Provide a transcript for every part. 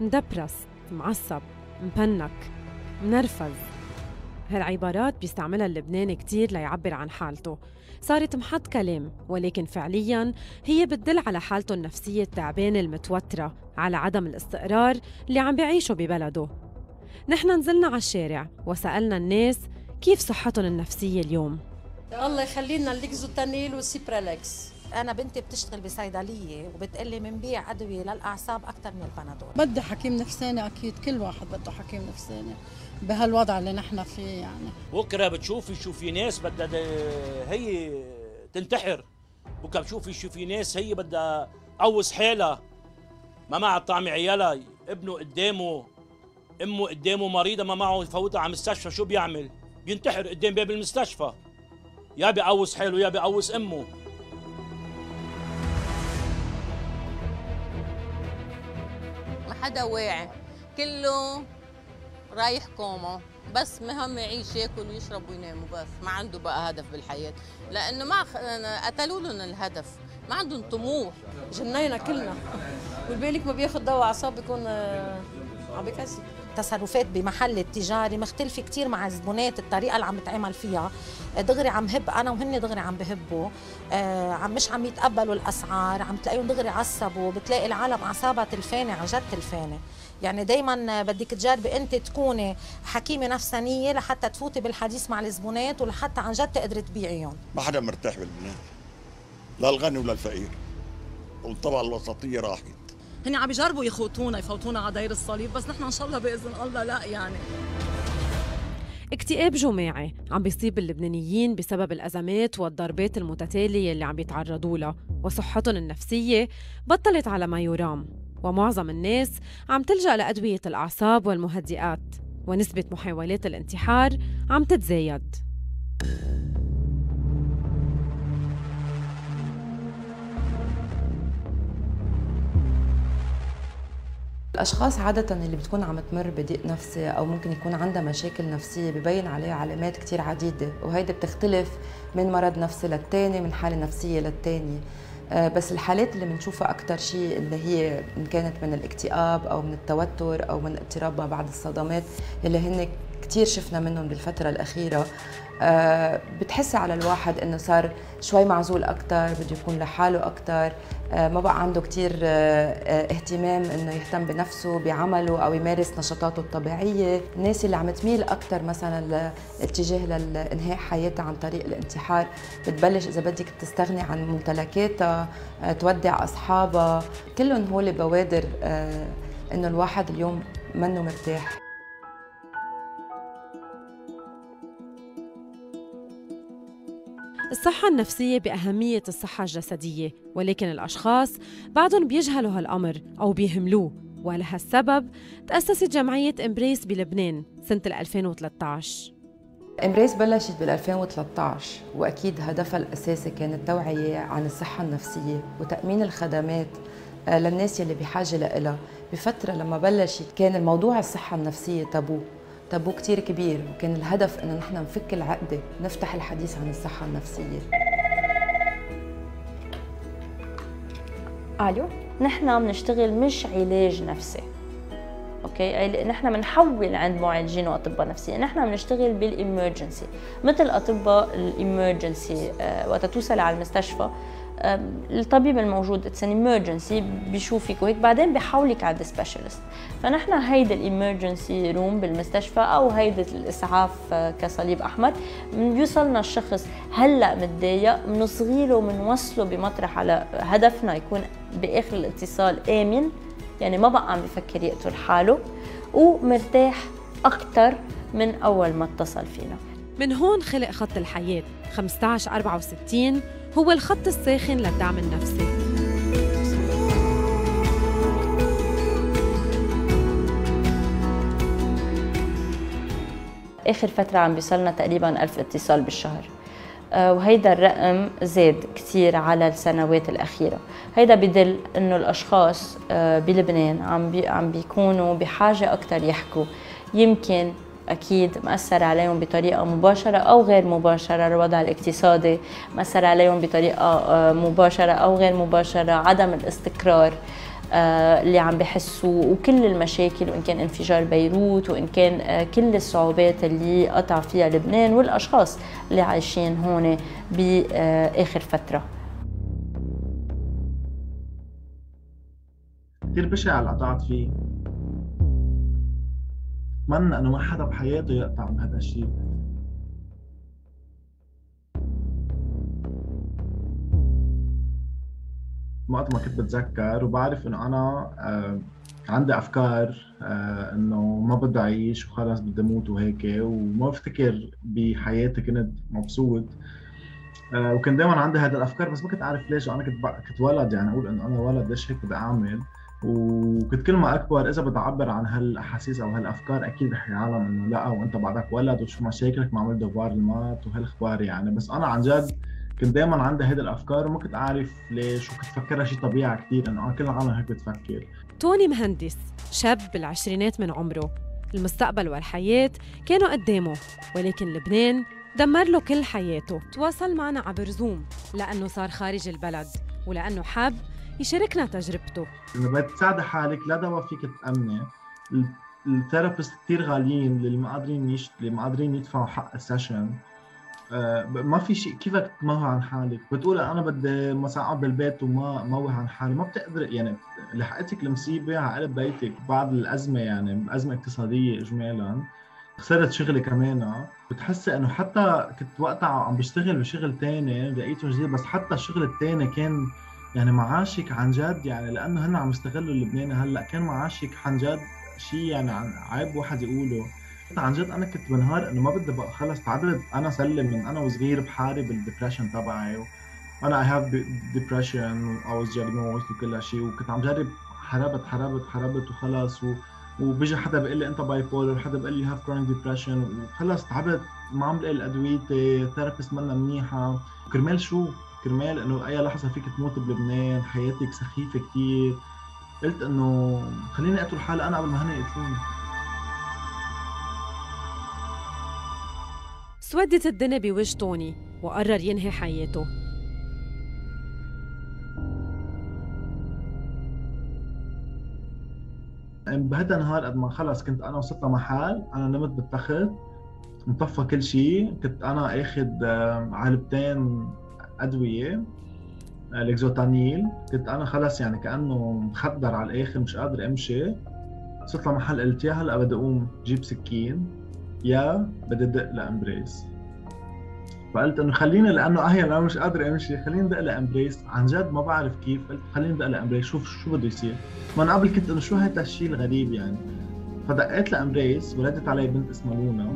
مدبرس، معصب، مبنك، منرفز. هالعبارات بيستعملها اللبناني كتير ليعبر عن حالته، صارت محط كلام، ولكن فعلياً هي بتدل على حالته النفسية التعبانة المتوترة، على عدم الاستقرار اللي عم بيعيشه ببلده. نحن نزلنا على الشارع وسألنا الناس كيف صحتهم النفسية اليوم. الله يخلينا الليكزوتانيل والسيبرالكس. أنا بنتي بتشتغل بصيدلية وبتقلي منبيع أدوية للأعصاب أكثر من البنادول. بده حكيم نفساني أكيد، كل واحد بده حكيم نفساني بهالوضع اللي نحن فيه يعني. بكره بتشوفي شو في ناس بدها هي تنتحر، بكره بتشوفي شو في ناس هي بدها تقوص حالها، ما معها طعم عيالها، ابنه قدامه، أمه قدامه مريضة ما معه يفوتها على المستشفى، شو بيعمل؟ بينتحر قدام باب المستشفى، يا بيقوص حاله يا بيقوص أمه. حدا واعي، كله رايح كومه، بس مهم يعيش ياكل ويشرب وينام وبس، ما عنده بقى هدف بالحياه، لانه ما قتلوا لهم الهدف، ما عندهم طموح. جنينا كلنا، والبالك ما بياخذ دواء اعصاب بيكون عم بكسب. تصرفات بمحل التجاري مختلفه كثير مع الزبونات، الطريقه اللي عم بتعامل فيها، دغري عم هب انا وهن دغري عم بهبوا، مش عم يتقبلوا الاسعار، عم تلاقيهم دغري عصبوا، بتلاقي العالم اعصابها تلفانه، عن جد تلفانه. يعني دائما بدك تجربي انت تكوني حكيمه نفسانيه لحتى تفوتي بالحديث مع الزبونات ولحتى عن جد تقدري تبيعيهم. ما حدا مرتاح بلبنان، لا الغني ولا الفقير، والطبقه الوسطيه راحت. هن عم بيجربوا يخوتونا يفوتونا على داير الصليب، بس نحن ان شاء الله باذن الله لا يعني. اكتئاب جماعي عم بيصيب اللبنانيين بسبب الازمات والضربات المتتاليه اللي عم بيتعرضوا لها، وصحتهم النفسيه بطلت على ما يرام، ومعظم الناس عم تلجأ لادويه الاعصاب والمهدئات، ونسبه محاولات الانتحار عم تتزايد. الأشخاص عادة اللي بتكون عم تمر بضيق نفسي أو ممكن يكون عندها مشاكل نفسية ببين عليها علامات كتير عديدة، وهيدي بتختلف من مرض نفسي للتاني، من حالة نفسية للتانية. بس الحالات اللي بنشوفها أكتر شيء اللي هي إن كانت من الاكتئاب أو من التوتر أو من اضطراب ما بعد الصدمات، اللي هن كتير شفنا منهم بالفترة الأخيرة، بتحس على الواحد إنه صار شوي معزول أكتر، بده يكون لحاله أكتر، ما بقى عنده كتير اهتمام إنه يهتم بنفسه بعمله أو يمارس نشاطاته الطبيعية. الناس اللي عم تميل أكتر مثلا الاتجاه لإنهاء حياتها عن طريق الانتحار بتبلش إذا بدك تستغني عن ممتلكاتها، تودع أصحابها، كلهم هول بوادر إنه الواحد اليوم منه مرتاح. الصحة النفسية بأهمية الصحة الجسدية، ولكن الأشخاص بعضهم بيجهلوا هالأمر أو بيهملوه، ولهالسبب تأسست جمعية إمبريس بلبنان سنة 2013. إمبريس بلشت بال2013، وأكيد هدفها الأساسي كان التوعية عن الصحة النفسية وتأمين الخدمات للناس يلي بحاجة لإلها. بفترة لما بلشت كان الموضوع الصحة النفسية تابو كتير كبير، وكان الهدف إنه نحن نفك العقدة، نفتح الحديث عن الصحة النفسية. ألو، نحن بنشتغل مش علاج نفسي، أوكي؟ نحن بنحول عند معالجين وأطباء نفسية، نحن بنشتغل بالإمرجنسي، مثل أطباء الإمرجنسي وقت توصل على المستشفى، الطبيب الموجود اتس ان امرجنسي بيشوفك وهيك، بعدين بحولك على سبيشالست. فنحن هيدا الامرجنسي روم بالمستشفى او هيدا الاسعاف كصليب احمر، بيوصلنا الشخص هلا متضايق، بنصغيله بنوصله بمطرح على هدفنا يكون باخر الاتصال امن، يعني ما بقى عم بفكر يقتل حاله، ومرتاح اكثر من اول ما اتصل فينا. من هون خلق خط الحياة 1564، هو الخط الساخن للدعم النفسي. آخر فترة عم بيوصلنا تقريباً 1000 اتصال بالشهر، وهيدا الرقم زاد كتير على السنوات الأخيرة. هيدا بدل إنه الأشخاص بلبنان عم بيكونوا بحاجة أكتر يحكوا، يمكن أكيد مأثر عليهم بطريقة مباشرة أو غير مباشرة، الوضع الاقتصادي مأثر عليهم بطريقة مباشرة أو غير مباشرة، عدم الاستقرار، اللي عم بحسوا وكل المشاكل، وإن كان انفجار بيروت وإن كان كل الصعوبات اللي قطع فيها لبنان والأشخاص اللي عايشين هون بآخر فترة. كثير بشع اللي قطعت فيه، أتمنى إنه ما حدا بحياته يقطع من هذا الشيء. وقت ما كنت بتذكر وبعرف انه انا عندي افكار انه ما بدي اعيش وخلص بدي اموت وهيك، وما بفتكر بحياتي كنت مبسوط، وكان دائما عندي هذه الافكار، بس ما كنت اعرف ليش. انا كنت ولد، يعني اقول انه انا ولد ليش هيك بدي اعمل، وكنت كل ما اكبر اذا بدي اعبر عن هالاحاسيس او هالافكار اكيد رح يعلم انه لا وانت بعدك ولد وشو مشاكلك ما عملت دفار المات وهالاخبار يعني. بس انا عن جد كنت دايما عندي هيدي الافكار وما كنت اعرف ليش، وكنت فكرها شيء طبيعي كثير انه كل العالم هيك بتفكر. توني مهندس شاب بالعشرينات من عمره، المستقبل والحياه كانوا قدامه، ولكن لبنان دمر له كل حياته. تواصل معنا عبر زوم لانه صار خارج البلد ولانه حاب يشاركنا تجربته. اذا بدك تساعدي حالك لا دواء فيك تامني، الثيرابيست كثير غاليين اللي ما قادرين يدفعوا حق السيشن. ما في شيء كيفك تموه عن حالك، بتقول انا بدي مثلا اقعد بالبيت وما موه عن حالي، ما بتقدر. يعني لحقتك المصيبه على قلب بيتك بعد الازمه، يعني ازمه اقتصاديه اجمالا، خسرت شغلي كمان، بتحسي انه حتى كنت وقتها عم بشتغل بشغل ثاني لقيته جديد، بس حتى الشغل الثاني كان يعني معاشك عن جد، يعني لانه هن عم يستغلوا اللبناني هلا، كان معاشك عن جد شيء يعني عيب واحد يقوله. عن جد انا كنت بنهار انه ما بدي بقى خلص، تعبت انا سلم من انا وصغير بحارب بالدبرشن تبعي، وانا اي هاف ديبرشن او دايجنوز وكل شيء، وكنت عم جرب حاربت وخلص، وبيجي حدا بيقول لي انت باي بولر، حدا بيقول لي هاف كرونيك ديبرشن، وخلص تعبت ما عم لاقي ادويتي، ثيرابيست منا منيحه، كرمال شو؟ كرمال انه اي لحظه فيك تموت بلبنان، حياتك سخيفه كثير. قلت انه خليني اقتل حالي انا قبل ما هن يقتلوني. سودت الدنيا بوجه توني وقرر ينهي حياته. بهذا النهار قد ما خلص كنت انا وصلت لمحل، انا نمت بالتخت مطفى كل شيء، كنت انا اخذ علبتين ادويه لكزوتانيل، كنت انا خلص يعني كانه مخدر على الاخر، مش قادر امشي. وصلت لمحل قلت يا هلا بدي اقوم جيب سكين يا بدي دق لامبريس، فقلت انه خليني لانه انا مش قادر امشي، خليني دق لامبريس. عن جد ما بعرف كيف قلت خليني دق لامبريس شوف شو بده يصير، من قبل كنت انه شو هيدا الشيء الغريب يعني. فدقيت لامبريس، ولدت علي بنت اسمها لونا،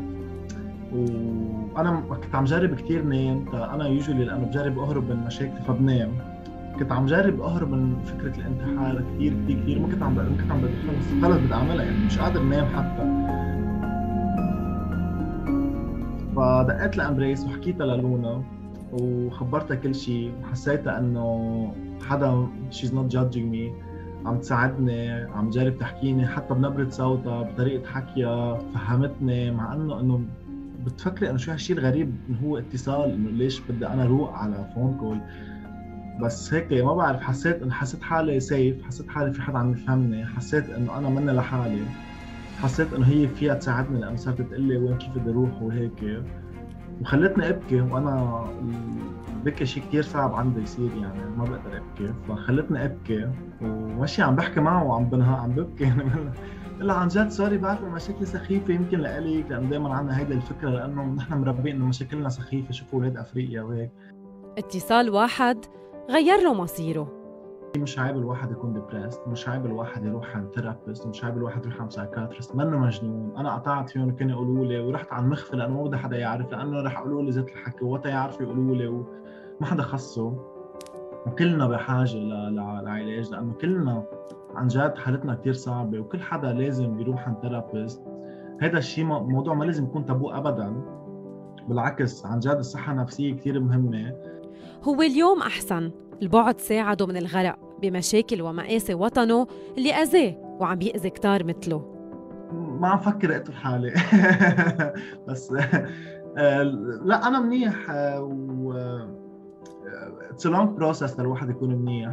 وانا كنت عم جرب كثير نام، انا يوجولي لانه بجرب اهرب من مشاكلي فبنام، كنت عم جرب اهرب من فكره الانتحار كثير كثير كثير، ما كنت عم بقدر، خلص بدي اعملها يعني، مش قادر نام حتى. فدقيت لامبريس وحكيتها للونا وخبرتها كل شيء، وحسيتها انه حدا شيز نوت جادجينج مي، عم تساعدني، عم جرب تحكيني حتى بنبره صوتها بطريقه حكيها، فهمتني مع انه بتفكري انه شو هالشيء الغريب انه هو اتصال، انه ليش بدي انا روق على فون كول، بس هيك ما بعرف حسيت انه حسيت حالي سيف، حسيت حالي في حدا عم يفهمني، حسيت انه انا مني لحالي، حسيت انه هي فيها تساعدني لانه صارت تقول لي وين كيف بدي اروح وهيك، وخلتني ابكي، وانا بكي شيء كثير صعب عندي يصير يعني ما بقدر ابكي، فخلتني ابكي وماشي عم بحكي معه وعم بنهار عم ببكي يعني. بقول لها عن جد سوري بعرف مشاكلي سخيفه يمكن لإلك، لانه دائما عندنا هيدي الفكره لانه نحن مربيين انه مشاكلنا سخيفه، شوفوا اولاد افريقيا وهيك. اتصال واحد غير له مصيره. مش عيب الواحد يكون ديبرست، مش عيب الواحد يروح عند ثيرابيست، مش عيب الواحد يروح عند سايكاترست، منه مجنون. انا قطعت فيهم وكانوا يقولوا لي، ورحت على المخفى لانه ما بدي حدا يعرف، لانه رح يقولوا لي زيت الحكي وقتها يعرفوا يقولوا لي، وما حدا خصه. وكلنا بحاجه لعلاج لانه كلنا عن جد حالتنا كثير صعبه، وكل حدا لازم يروح عند ثيرابيست. هذا الشيء موضوع ما لازم يكون تابو ابدا، بالعكس عن جد الصحه النفسيه كثير مهمه. هو اليوم احسن، البعد ساعده من الغرق بمشاكل ومآسي وطنه اللي أذاه وعم يأذي كتار مثله. ما عم فكر اقتل حالي بس لا أنا منيح، و it's a long process للواحد يكون منيح،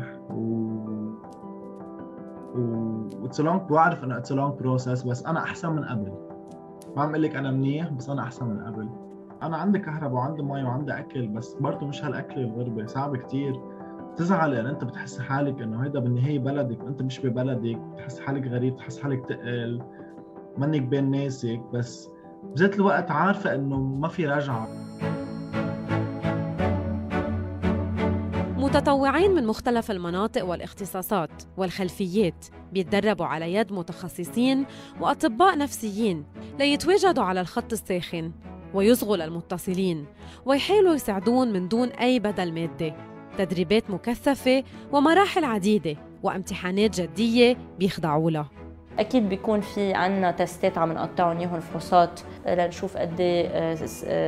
واعرف انه اتس لونج بروسس، بس انا احسن من قبل. ما عم اقول لك انا منيح، بس انا احسن من قبل. انا عندي كهرباء وعندي مي وعندي اكل، بس برضه مش هالاكل الغربه صعب كتير. بتزعل لان انت بتحس حالك انه هيدا بالنهايه بلدك وانت مش ببلدك، بتحس حالك غريب، بتحس حالك تقل، منك بين ناسك، بس بذات الوقت عارفه انه ما في رجعه. متطوعين من مختلف المناطق والاختصاصات والخلفيات بيتدربوا على يد متخصصين وأطباء نفسيين ليتواجدوا على الخط الساخن ويصغوا للمتصلين ويحاولوا يساعدون من دون أي بدل مادي. تدريبات مكثفة ومراحل عديدة وامتحانات جدية بيخضعوا لها. أكيد بيكون في عنا تستات عم نقطعهم يهن فحوصات لنشوف قد ايه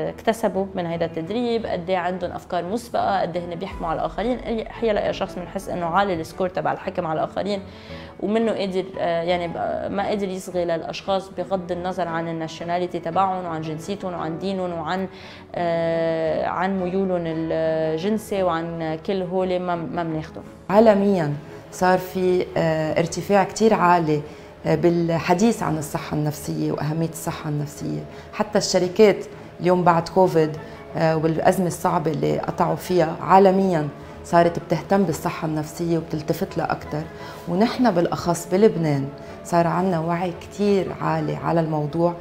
اكتسبوا من هيدا التدريب، قد ايه عندهم أفكار مسبقة، قد ايه هن بيحكموا على الآخرين. أحيانا لقى شخص بنحس إنه عالي السكور تبع الحكم على الآخرين ومنه قادر يعني ما قادر يصغي للأشخاص بغض النظر عن الناشوناليتي تبعهم وعن جنسيتهم وعن دينهم وعن ميولهم الجنسي وعن كل هول ما بناخده. عالميا صار في ارتفاع كتير عالي بالحديث عن الصحة النفسية وأهمية الصحة النفسية. حتى الشركات اليوم بعد كوفيد والأزمة الصعبة اللي قطعوا فيها عالمياً صارت بتهتم بالصحة النفسية وبتلتفت لها أكتر، ونحن بالأخص بلبنان صار عنا وعي كتير عالي على الموضوع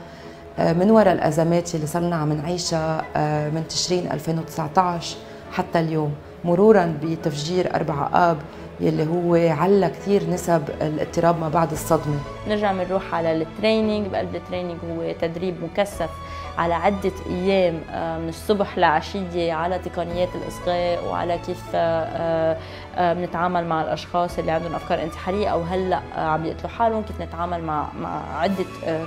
من وراء الأزمات اللي صرنا عم نعيشها من تشرين 2019 حتى اليوم، مروراً بتفجير 4 آب يلي هو علا كثير نسب الاضطراب ما بعد الصدمه. نرجع بنروح على التريننج، بقلب التريننج هو تدريب مكثف على عده ايام من الصبح لعشيه على تقنيات الاصغاء وعلى كيف بنتعامل مع الاشخاص اللي عندهم افكار انتحاريه او هلا عم يقتلوا حالهم، كيف نتعامل مع عده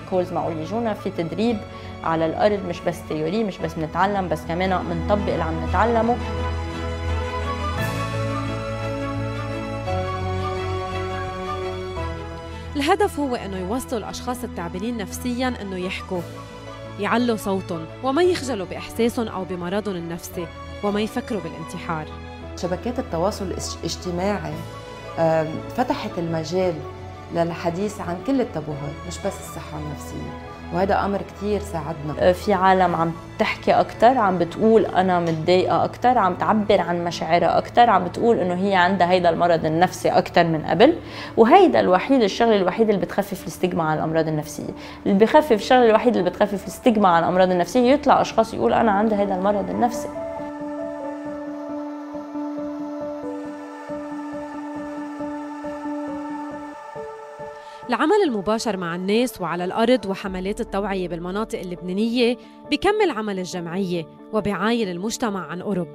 كولز معقول يجونا. في تدريب على الارض، مش بس تيوري، مش بس بنتعلم، بس كمان بنطبق اللي عم نتعلمه. الهدف هو أنه يوصلوا الأشخاص التعبانين نفسياً أنه يحكوا، يعلوا صوتهم وما يخجلوا بإحساسهم أو بمرضهم النفسي وما يفكروا بالانتحار. شبكات التواصل الاجتماعي فتحت المجال للحديث عن كل التبوهات، مش بس الصحة النفسية، وهذا أمر كتير ساعدنا. في عالم عم تحكي أكتر، عم بتقول أنا متضايقة أكتر، عم تعبر عن مشاعرها أكتر، عم بتقول إنه هي عندها هيدا المرض النفسي أكتر من قبل، وهيدا الوحيد الشغل الوحيد اللي بتخفف الستيغما عن الأمراض النفسية، اللي بخفف الشغل الوحيد اللي بتخفف الستيغما عن الأمراض النفسية. يطلع أشخاص يقول أنا عندي هيدا المرض النفسي. العمل المباشر مع الناس وعلى الأرض وحملات التوعية بالمناطق اللبنانية بكمل عمل الجمعية وبعاين المجتمع عن قرب.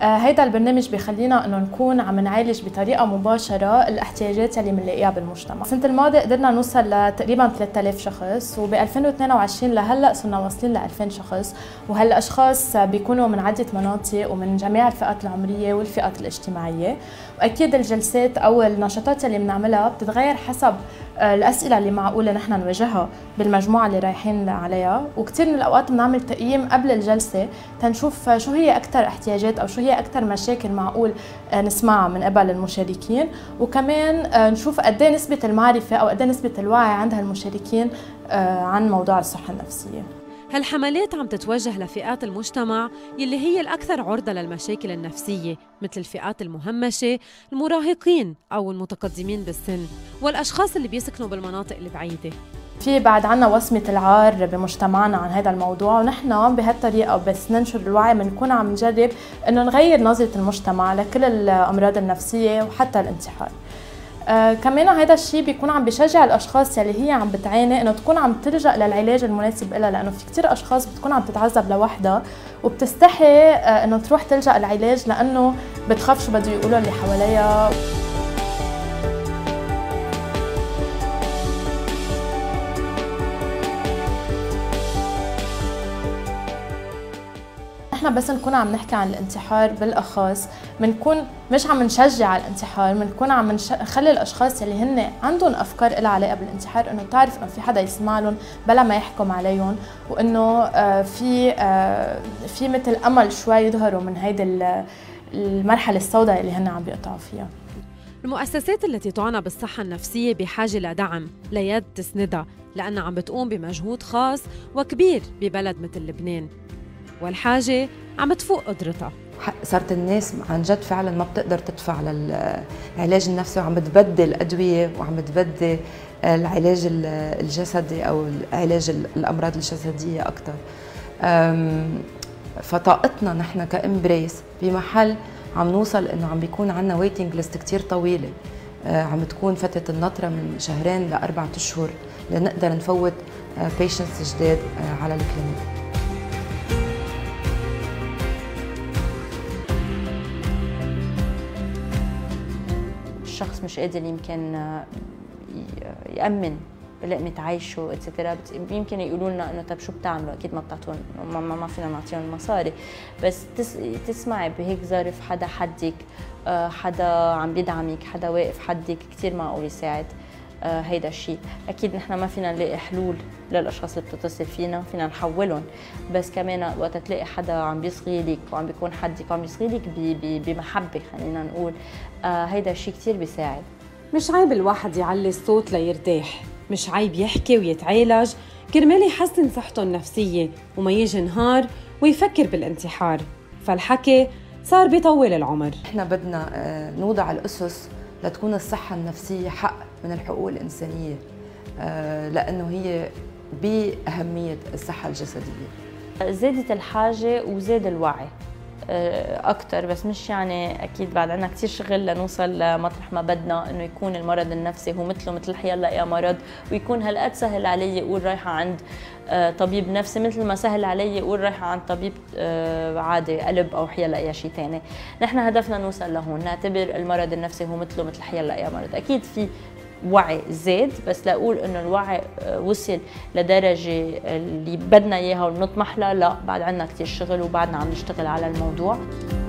هيدا البرنامج بيخلينا انه نكون عم نعالج بطريقه مباشره الاحتياجات اللي بنلاقيها بالمجتمع. السنه الماضيه قدرنا نوصل لتقريبا 3000 شخص، وب 2022 لهلا صرنا واصلين ل 2000 شخص، وهالاشخاص بيكونوا من عده مناطق ومن جميع الفئات العمريه والفئات الاجتماعيه. واكيد الجلسات او النشاطات اللي بنعملها بتتغير حسب الاسئله اللي معقوله نحن نواجهها بالمجموعه اللي رايحين عليها، وكثير من الاوقات بنعمل تقييم قبل الجلسه تنشوف شو هي اكثر احتياجات او شو هي أكثر مشاكل معقول نسمعها من قبل المشاركين، وكمان نشوف قد ايه نسبة المعرفة أو قد ايه نسبة الوعي عند هالمشاركين عن موضوع الصحة النفسية. هالحملات عم تتوجه لفئات المجتمع يلي هي الأكثر عرضة للمشاكل النفسية، مثل الفئات المهمشة، المراهقين أو المتقدمين بالسن، والأشخاص اللي بيسكنوا بالمناطق البعيدة. في بعد عنا وصمة العار بمجتمعنا عن هذا الموضوع، ونحن بهالطريقة بس ننشر الوعي بنكون عم نجرب إنه نغير نظرة المجتمع لكل الأمراض النفسية وحتى الانتحار. كمان هذا الشيء بيكون عم بشجع الاشخاص يلي هي عم بتعاني انه تكون عم تلجا للعلاج المناسب لها، لانه في كثير اشخاص بتكون عم تتعذب لوحدها وبتستحي انه تروح تلجا للعلاج لانه بتخاف شو بده يقولوا اللي حواليها. بس نكون عم نحكي عن الانتحار بالأخص بنكون مش عم نشجع على الانتحار، بنكون عم نخلي الأشخاص اللي هن عندهم أفكار لها علاقة بالانتحار إنه تعرف إنه في حدا يسمع لهم بلا ما يحكم عليهم، وإنه في مثل أمل شوي يظهروا من هيدي المرحلة السوداء اللي هن عم بيقطعوا فيها. المؤسسات التي تعانى بالصحة النفسية بحاجة لدعم، ليد تسندها، لأنها عم بتقوم بمجهود خاص وكبير ببلد مثل لبنان، والحاجة عم تفوق قدرتها. صارت الناس عن جد فعلا ما بتقدر تدفع للعلاج النفسي، وعم تبدل أدوية وعم تبدل العلاج الجسدي أو علاج الأمراض الجسدية أكثر. فطاقتنا نحن كإمبريس بمحل عم نوصل إنه عم بيكون عندنا ويتنج ليست كتير طويلة، عم تكون فترة النطرة من 2 ل4 أشهر لنقدر نفوت بيشنتس جداد على الكلينيك. الشخص مش قادر يمكن يأمن لقمة عيشه اتسترا، يمكن يقولوا لنا انه طب شو بتعملوا، اكيد ما بتعطون، ما فينا نعطيهم المصاري، بس تسمعي بهيك ظرف حدا حدك، حدا عم بيدعمك، حدا واقف حدك، كثير معقول يساعد هيدا الشيء. اكيد نحن ما فينا نلاقي حلول للاشخاص اللي بتتصل فينا، فينا نحولهم، بس كمان وقت تلاقي حدا عم بيصغي لك وعم بيكون حدك وعم بيصغي لك بمحبه، خلينا نقول هيدا الشيء كثير بيساعد. مش عيب الواحد يعلي الصوت ليرتاح، مش عيب يحكي ويتعالج كرمال يحسن صحته النفسية وما يجي نهار ويفكر بالانتحار، فالحكي صار بيطول العمر. احنا بدنا نوضع الأسس لتكون الصحة النفسية حق من الحقوق الإنسانية، لأنه هي بأهمية الصحة الجسدية. زادت الحاجة وزاد الوعي أكتر، بس مش يعني أكيد بعد عنا كتير شغل لنوصل لمطرح ما بدنا إنه يكون المرض النفسي هو مثله مثل يلا يا مرض، ويكون هالقد سهل علي يقول رايحة عند طبيب نفسي مثل ما سهل علي يقول رايحة عند طبيب عادي قلب أو يلا يا شيء تاني. نحن هدفنا نوصل لهون، نعتبر المرض النفسي هو مثله مثل يلا يا مرض. أكيد في وعي زاد، بس لأقول إنه الوعي وصل لدرجة اللي بدنا إياها ونطمح لها، لا بعد عنا كتير شغل وبعدنا عم نشتغل على الموضوع.